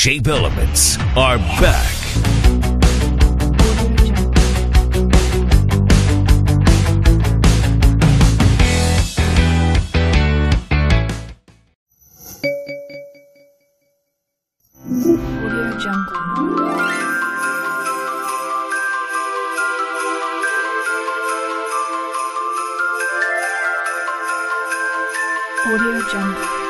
shape elements are back. AudioJungle.